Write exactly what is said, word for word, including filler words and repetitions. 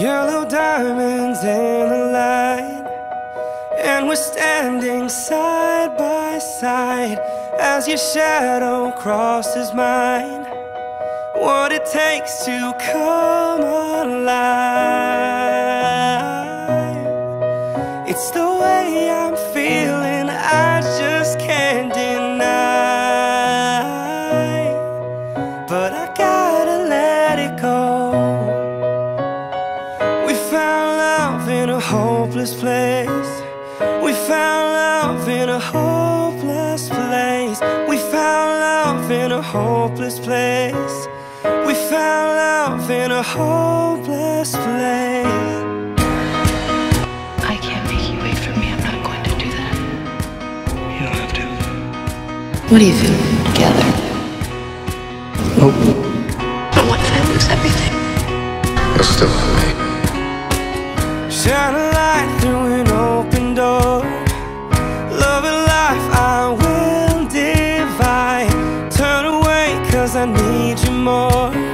Yellow diamonds in a line, and we're standing side by side as your shadow crosses mine. What it takes to come alive, it's the way I'm feeling, I just can't deny. But I gotta let it go. We found love in a hopeless place. We found love in a hopeless place. We found love in a hopeless place. We found love in a hopeless place. I can't make you wait for me. I'm not going to do that. You don't have to. What do you feel? Together. Nope. But what if I lose everything? You'll still love me. Shine a light through an open door. Love and life I will divide. Turn away 'cause I need you more.